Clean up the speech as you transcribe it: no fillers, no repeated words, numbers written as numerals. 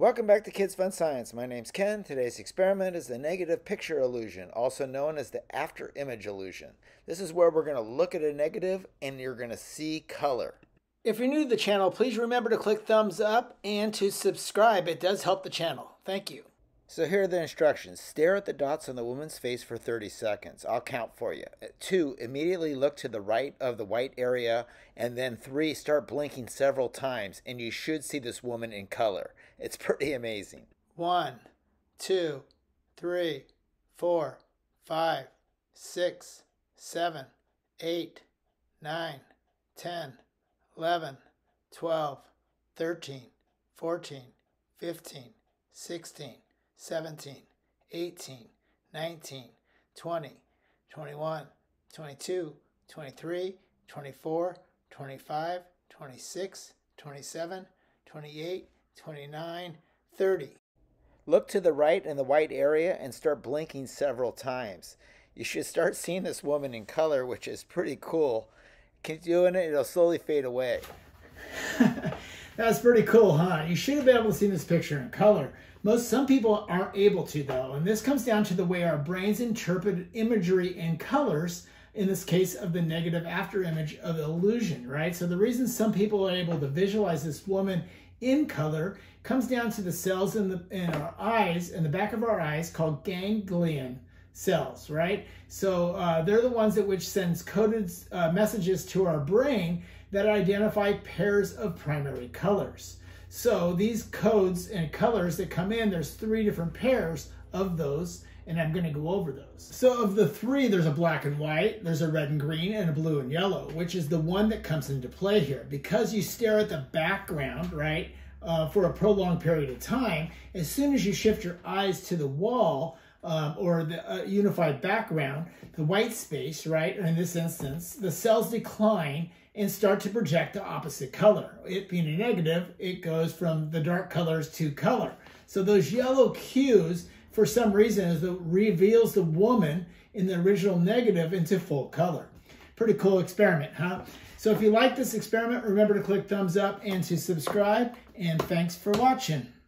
Welcome back to Kids Fun Science. My name's Ken. Today's experiment is the negative picture illusion, also known as the after image illusion. This is where we're going to look at a negative and you're going to see color. If you're new to the channel, please remember to click thumbs up and to subscribe. It does help the channel. Thank you. So here are the instructions. Stare at the dots on the woman's face for 30 seconds. I'll count for you. 2, immediately look to the right of the white area. And then 3, start blinking several times and you should see this woman in color. It's pretty amazing. 1, 2, 3, 4, 5, 6, 7, 8, 9, 10, 11, 12, 13, 14, 15, 16, 17, 18, 19, 20, 21, 22, 23, 24, 25, 26, 27, 28, 29, 30. Look to the right in the white area and start blinking several times. You should start seeing this woman in color, which is pretty cool. Keep doing it, it'll slowly fade away. That's pretty cool, huh? You should have been able to see this picture in color. Some people aren't able to, though, and this comes down to the way our brains interpret imagery and colors, in this case of the negative after image of illusion, right? So the reason some people are able to visualize this woman in color comes down to the cells in our eyes, in the back of our eyes, called ganglion cells, right? So they're the ones that which sends coded messages to our brain that identify pairs of primary colors. So these codes and colors that come in, there's 3 different pairs of those, and I'm going to go over those. So of the 3, there's a black and white, there's a red and green, and a blue and yellow, which is the one that comes into play here. Because you stare at the background, right, for a prolonged period of time, as soon as you shift your eyes to the wall, or the unified background, the white space, right, in this instance, the cells decline and start to project the opposite color. It being a negative, it goes from the dark colors to color. So those yellow cues, for some reason, is what reveals the woman in the original negative into full color. Pretty cool experiment, huh? So if you like this experiment, remember to click thumbs up and to subscribe, and thanks for watching.